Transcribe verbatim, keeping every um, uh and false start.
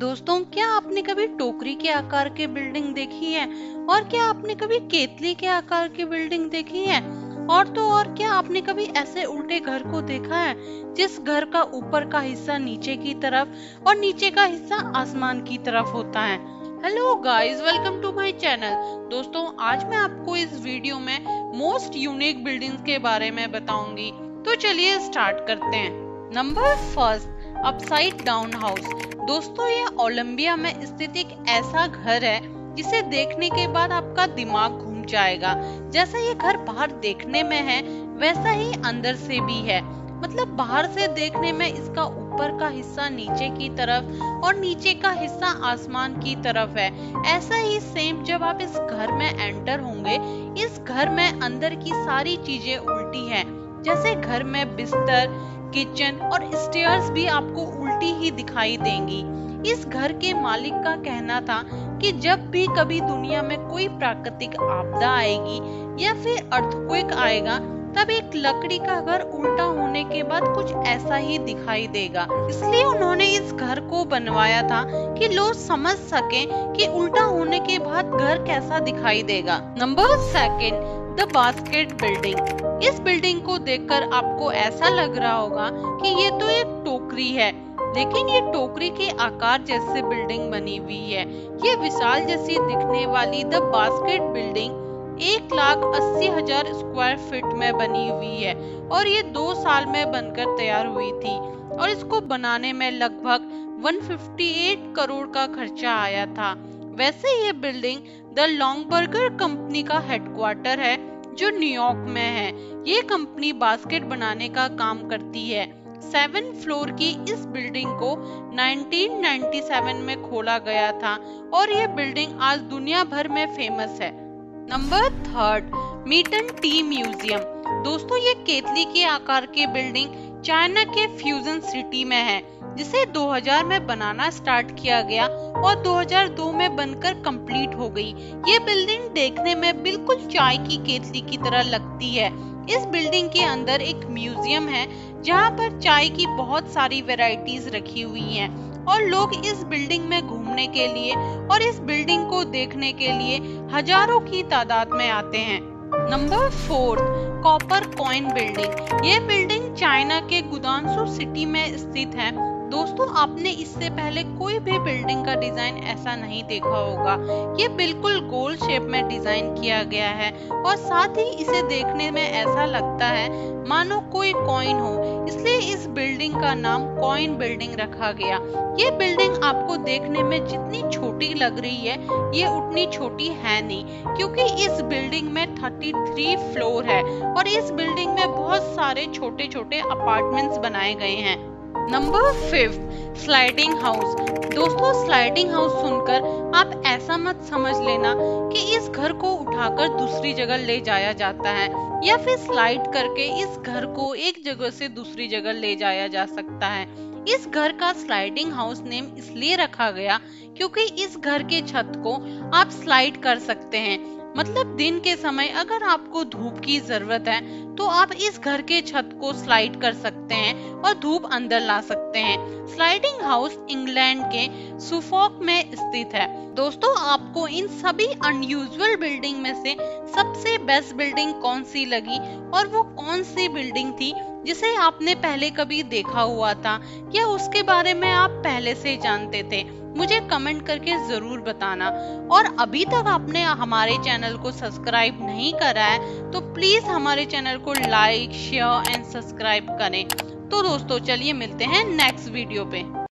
दोस्तों, क्या आपने कभी टोकरी के आकार की बिल्डिंग देखी है? और क्या आपने कभी केतली के आकार की बिल्डिंग देखी है? और तो और क्या आपने कभी ऐसे उल्टे घर को देखा है जिस घर का ऊपर का हिस्सा नीचे की तरफ और नीचे का हिस्सा आसमान की तरफ होता है? Hello guys, welcome to my channel. दोस्तों, आज मैं आपको इस वीडियो में मोस्ट यूनिक बिल्डिंग्स के बारे में बताऊंगी, तो चलिए स्टार्ट करते हैं। Number first, upside down house. दोस्तों, ये ओलंबिया में स्थित एक ऐसा घर है जिसे देखने के बाद आपका दिमाग जाएगा। जैसा ये घर बाहर देखने में है वैसा ही अंदर से भी है। मतलब बाहर से देखने में इसका ऊपर का हिस्सा नीचे की तरफ और नीचे का हिस्सा आसमान की तरफ है। ऐसा ही सेम जब आप इस घर में एंटर होंगे, इस घर में अंदर की सारी चीजें उल्टी हैं। जैसे घर में बिस्तर, किचन और स्टेयर्स भी आपको उल्टी ही दिखाई देंगी। इस घर के मालिक का कहना था कि जब भी कभी दुनिया में कोई प्राकृतिक आपदा आएगी या फिर अर्थक्वेक आएगा, तब एक लकड़ी का घर उल्टा होने के बाद कुछ ऐसा ही दिखाई देगा। इसलिए उन्होंने इस घर को बनवाया था कि लोग समझ सकें कि उल्टा होने के बाद घर कैसा दिखाई देगा। Number second, the basket building. इस बिल्डिंग को देखकर आपको ऐसा लग रहा होगा कि ये तो एक टोकरी है, लेकिन ये टोकरी के आकार जैसे बिल्डिंग बनी हुई है। ये विशाल जैसी दिखने वाली द बास्केट बिल्डिंग एक लाख अस्सी हजार स्क्वायर फीट में बनी हुई है और ये दो साल में बनकर तैयार हुई थी और इसको बनाने में लगभग एक सौ अट्ठावन करोड़ का खर्चा आया था। वैसे ये building the Longaberger company का हेडक्वार्टर है जो न्यूयॉर्क में है। ये कंपनी बास्केट बनाने का काम करती है। सेवन फ्लोर की इस बिल्डिंग को उन्नीस सौ सत्तानवे में खोला गया था और ये बिल्डिंग आज दुनिया भर में फेमस है। Number third, Meitan tea museum. दोस्तों, ये केतली के आकार की बिल्डिंग चाइना के फ्यूजन सिटी में है, जिसे दो हज़ार में बनाना स्टार्ट किया गया और दो हज़ार दो में बनकर कंप्लीट हो गई। ये बिल्डिंग देखने में बिल्कुल चाय की केतली की तरह लगती है। इस बिल्डिंग के अंदर एक म्यूजियम है जहाँ पर चाय की बहुत सारी वैरायटीज रखी हुई हैं और लोग इस बिल्डिंग में घूमने के लिए और इस बिल्डिंग को देखने के लिए हजारों की तादाद में आते हैं। Number fourth, copper coin building. ये बिल्डिंग चाइना के गुदानसू सिटी में स्थित है। दोस्तों, आपने इससे पहले कोई भी बिल्डिंग का डिजाइन ऐसा नहीं देखा होगा। ये बिल्कुल गोल शेप में डिजाइन किया गया है और साथ ही इसे देखने में ऐसा लगता है मानो कोई कॉइन हो, इसलिए इस बिल्डिंग का नाम कॉइन बिल्डिंग रखा गया। ये बिल्डिंग आपको देखने में जितनी छोटी लग रही है ये उतनी छोटी है नहीं, क्योंकि इस बिल्डिंग में तैंतीस फ्लोर है और इस बिल्डिंग में बहुत सारे छोटे छोटे अपार्टमेंट्स बनाए गए हैं। Number fifth, sliding house. दोस्तों, स्लाइडिंग हाउस सुनकर आप ऐसा मत समझ लेना कि इस घर को उठाकर दूसरी जगह ले जाया जाता है या फिर स्लाइड करके इस घर को एक जगह से दूसरी जगह ले जाया जा सकता है। इस घर का स्लाइडिंग हाउस नेम इसलिए रखा गया क्योंकि इस घर के छत को आप स्लाइड कर सकते हैं। मतलब दिन के समय अगर आपको धूप की जरूरत है तो आप इस घर के छत को स्लाइड कर सकते हैं और धूप अंदर ला सकते हैं। स्लाइडिंग हाउस इंग्लैंड के सुफोक में स्थित है। दोस्तों, आपको इन सभी अनयूजुअल बिल्डिंग में से सबसे बेस्ट बिल्डिंग कौन सी लगी और वो कौन सी बिल्डिंग थी जिसे आपने पहले कभी देखा हुआ था या उसके बारे में आप पहले से जानते थे, मुझे कमेंट करके जरूर बताना। और अभी तक आपने हमारे चैनल को सब्सक्राइब नहीं करा है तो प्लीज हमारे चैनल को लाइक, शेयर एंड सब्सक्राइब करें। तो दोस्तों, चलिए मिलते हैं नेक्स्ट वीडियो पे।